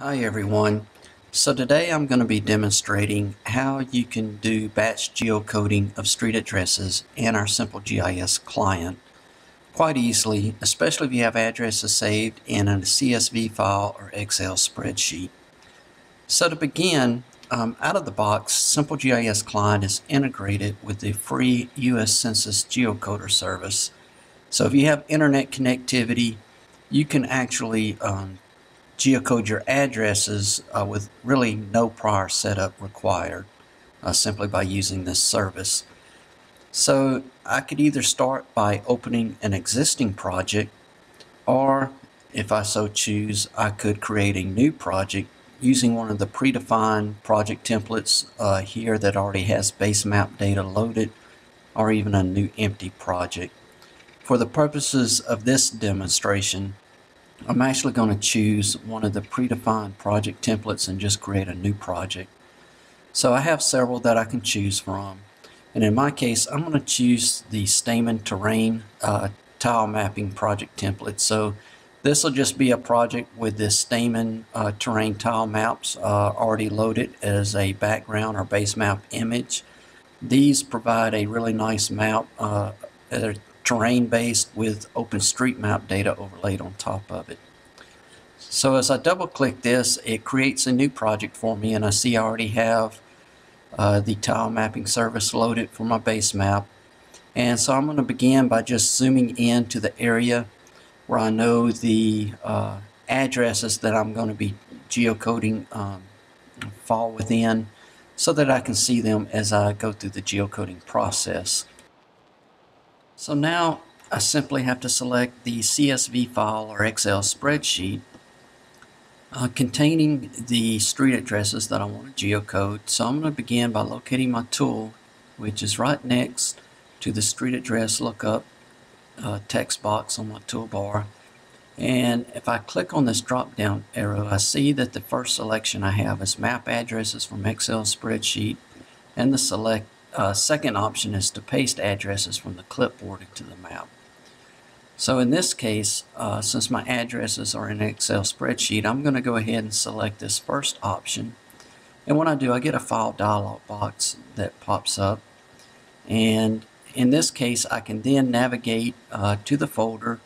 Hi everyone. So today I'm going to be demonstrating how you can do batch geocoding of street addresses in our Simple GIS client quite easily, especially if you have addresses saved in a CSV file or Excel spreadsheet. So to begin, out of the box, Simple GIS Client is integrated with the free US Census geocoder service. So if you have internet connectivity, you can actually geocode your addresses with really no prior setup required, simply by using this service. So I could either start by opening an existing project, or if I so choose, I could create a new project using one of the predefined project templates here that already has base map data loaded, or even a new empty project. For the purposes of this demonstration, I'm actually going to choose one of the predefined project templates and just create a new project. So I have several that I can choose from. And in my case, I'm going to choose the Stamen Terrain tile mapping project template. So this will just be a project with the Stamen terrain tile maps already loaded as a background or base map image. These provide a really nice map. They're terrain-based with OpenStreetMap data overlaid on top of it. So as I double-click this, it creates a new project for me, and I see I already have the tile mapping service loaded for my base map. And so I'm going to begin by just zooming in to the area where I know the addresses that I'm going to be geocoding fall within, so that I can see them as I go through the geocoding process. So now I simply have to select the CSV file or Excel spreadsheet containing the street addresses that I want to geocode. So I'm going to begin by locating my tool, which is right next to the street address lookup text box on my toolbar. And if I click on this drop down arrow, I see that the first selection I have is map addresses from Excel spreadsheet, and the second option is to paste addresses from the clipboard into the map. So in this case, since my addresses are in an Excel spreadsheet, I'm going to go ahead and select this first option. And when I do, I get a file dialog box that pops up. And in this case, I can then navigate to the folder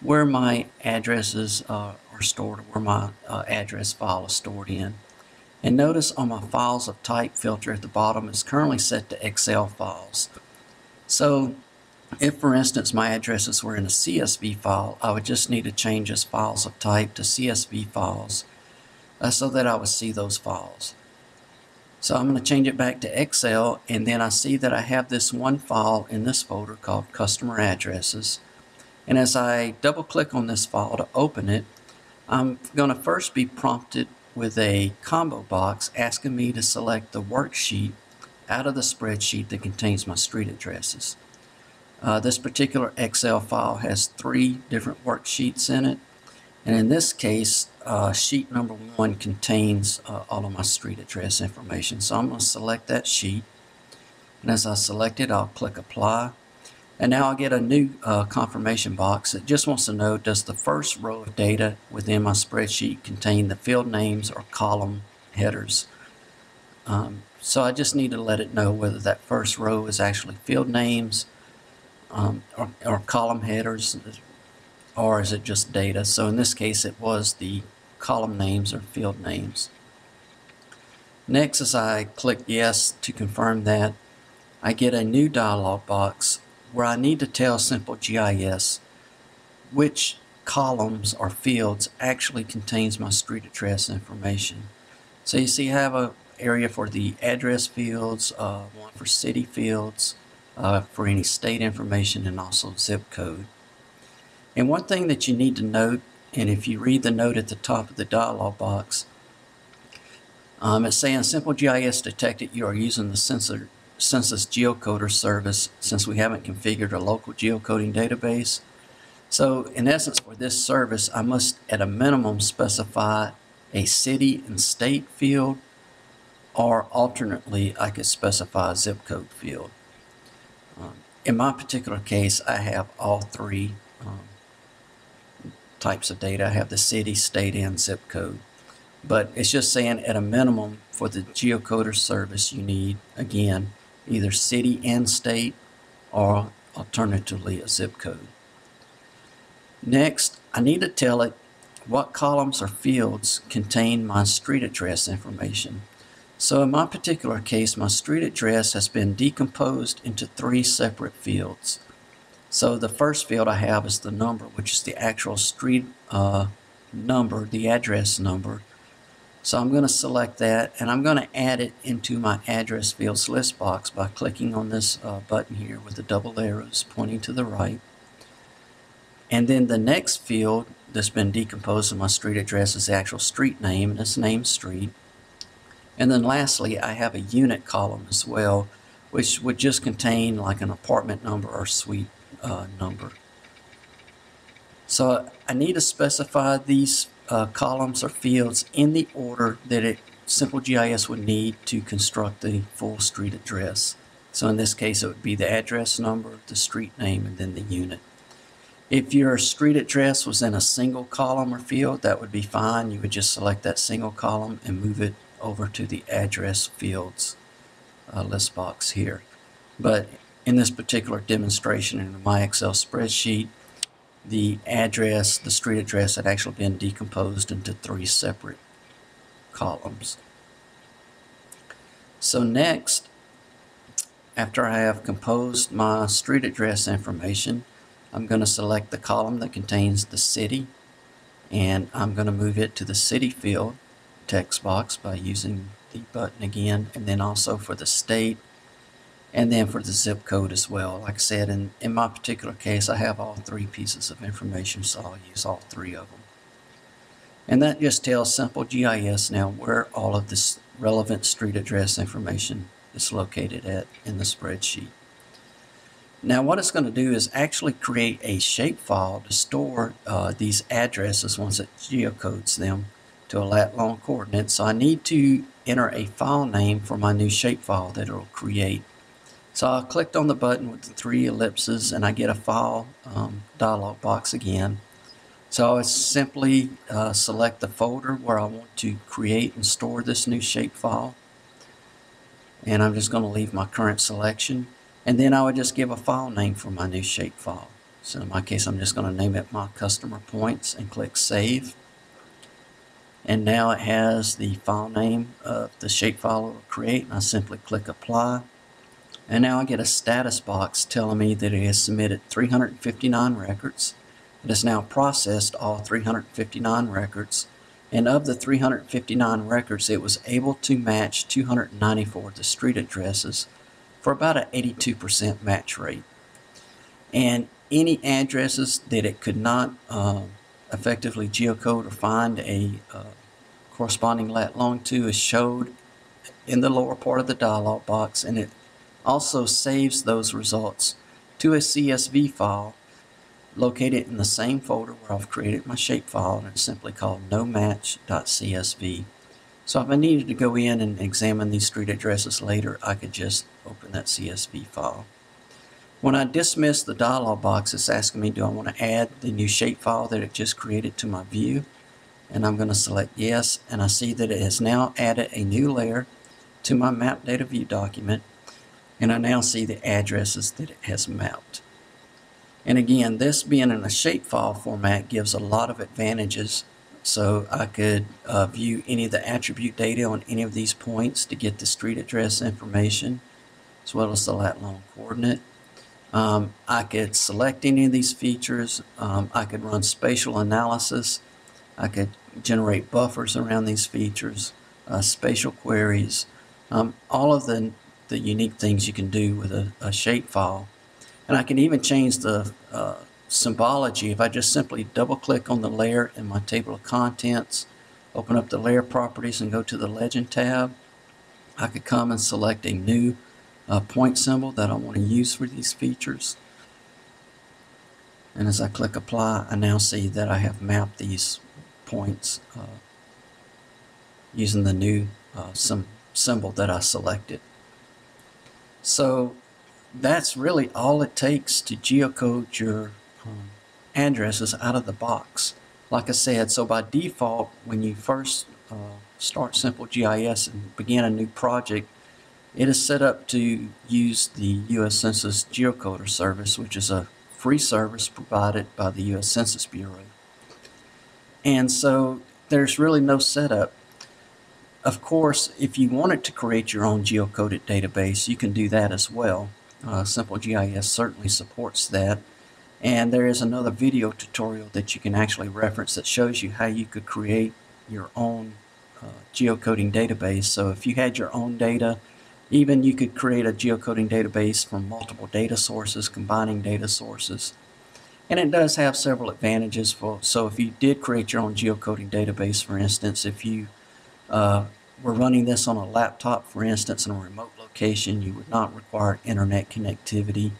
where my addresses are stored, where my address file is stored in. And notice on my files of type filter at the bottom, it's currently set to Excel files. So if, for instance, my addresses were in a CSV file, I would just need to change this files of type to CSV files so that I would see those files. So I'm going to change it back to Excel, and then I see that I have this one file in this folder called Customer Addresses. And as I double click on this file to open it, I'm going to first be prompted with a combo box asking me to select the worksheet out of the spreadsheet that contains my street addresses. This particular Excel file has 3 different worksheets in it, and in this case, sheet number 1 contains all of my street address information. So I'm going to select that sheet, and as I select it, I'll click apply, and now I'll get a new confirmation box that just wants to know, does the first row of data within my spreadsheet contain the field names or column headers? So I just need to let it know whether that first row is actually field names or column headers, or is it just data. So in this case, it was the column names or field names. Next, as I click yes to confirm that, I get a new dialog box where I need to tell Simple GIS which columns or fields actually contains my street address information. So you see I have an area for the address fields, one for city fields, for any state information, and also zip code. And one thing that you need to note, and if you read the note at the top of the dialog box, it's saying Simple GIS detected you are using the Census geocoder service since we haven't configured a local geocoding database. So in essence, for this service, I must at a minimum specify a city and state field, or alternately I could specify a zip code field. In my particular case, I have all 3 types of data. I have the city, state, and zip code. But it's just saying at a minimum for the geocoder service you need, again, either city and state or alternatively a zip code. Next, I need to tell it what columns or fields contain my street address information. So in my particular case, my street address has been decomposed into three separate fields. So the first field I have is the number, which is the actual street number, the address number. So I'm going to select that, and I'm going to add it into my address fields list box by clicking on this button here with the double arrows pointing to the right. And then the next field that's been decomposed in my street address is the actual street name, and it's named street. And then lastly, I have a unit column as well, which would just contain like an apartment number or suite number. So I need to specify these columns or fields in the order that Simple GIS would need to construct the full street address. So in this case, it would be the address number, the street name, and then the unit. If your street address was in a single column or field, that would be fine. You would just select that single column and move it over to the address fields list box here. But in this particular demonstration in my Excel spreadsheet, the address, the street address, had actually been decomposed into three separate columns. So next, after I have composed my street address information, I'm going to select the column that contains the city, and I'm going to move it to the city field text box by using the button again, and then also for the state, and then for the zip code as well. Like I said, in my particular case, I have all three pieces of information, so I'll use all three of them. And that just tells Simple GIS now where all of this relevant street address information is located at in the spreadsheet. Now what it's going to do is actually create a shapefile to store these addresses once it geocodes them to a lat long coordinate. So I need to enter a file name for my new shapefile that it will create. So I clicked on the button with the three ellipses, and I get a file dialog box again. So I simply select the folder where I want to create and store this new shapefile. And I'm just going to leave my current selection. And then I would just give a file name for my new shapefile. So in my case, I'm just going to name it My Customer Points and click Save. And now it has the file name of the shapefile it will create, and I simply click Apply. And now I get a status box telling me that it has submitted 359 records. It has now processed all 359 records. And of the 359 records, it was able to match 294 of the street addresses, for about an 82% match rate. And any addresses that it could not effectively geocode or find a corresponding lat long to is showed in the lower part of the dialog box, and it also saves those results to a CSV file located in the same folder where I've created my shapefile, and it's simply called nomatch.csv. So if I needed to go in and examine these street addresses later, I could just open that CSV file. When I dismiss the dialog box, it's asking me, do I want to add the new shapefile that it just created to my view? And I'm going to select yes, and I see that it has now added a new layer to my map data view document, and I now see the addresses that it has mapped. And again, this being in a shapefile format gives a lot of advantages. So I could view any of the attribute data on any of these points to get the street address information, as well as the lat long coordinate. I could select any of these features. I could run spatial analysis. I could generate buffers around these features, spatial queries, all of the unique things you can do with a shapefile. And I can even change the symbology. If I just simply double click on the layer in my table of contents, open up the layer properties and go to the legend tab, I could come and select a new point symbol that I want to use for these features. And as I click apply, I now see that I have mapped these points using the new symbol that I selected. So that's really all it takes to geocode your addresses out of the box. Like I said, so by default, when you first start Simple GIS and begin a new project, it is set up to use the US Census GeoCoder service, which is a free service provided by the US Census Bureau. And so there's really no setup. Of course, if you wanted to create your own geocoded database, you can do that as well. Simple GIS certainly supports that. And there is another video tutorial that you can actually reference that shows you how you could create your own geocoding database. So if you had your own data, even you could create a geocoding database from multiple data sources, combining data sources. And it does have several advantages. So if you did create your own geocoding database, for instance, if you were running this on a laptop, for instance, in a remote location, you would not require internet connectivity.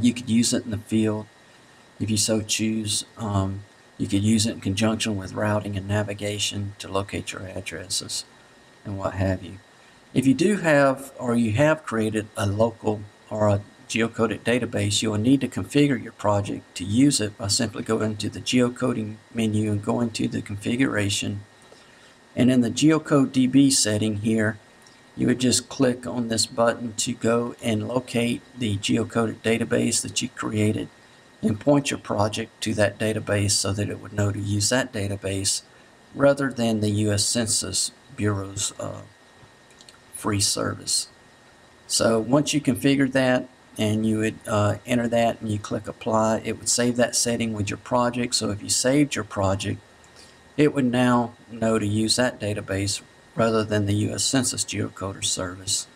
You could use it in the field if you so choose. You could use it in conjunction with routing and navigation to locate your addresses and what have you. If you do have, or you have created a local or a geocoded database, you will need to configure your project to use it by simply going to the geocoding menu and going to the configuration. And in the GeoCodeDB setting here, you would just click on this button to go and locate the geocoded database that you created and point your project to that database so that it would know to use that database rather than the US Census Bureau's free service. So once you configure that and you would enter that and you click apply, it would save that setting with your project. So if you saved your project, it would now know to use that database rather than the US Census Geocoder service.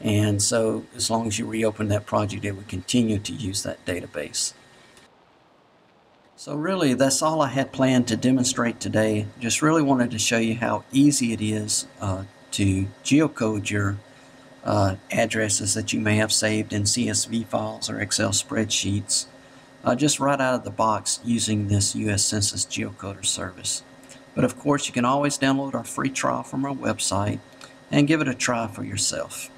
And so as long as you reopen that project, it would continue to use that database. So really, that's all I had planned to demonstrate today. Just really wanted to show you how easy it is to geocode your addresses that you may have saved in CSV files or Excel spreadsheets, just right out of the box using this US Census Geocoder service. But of course, you can always download our free trial from our website and give it a try for yourself.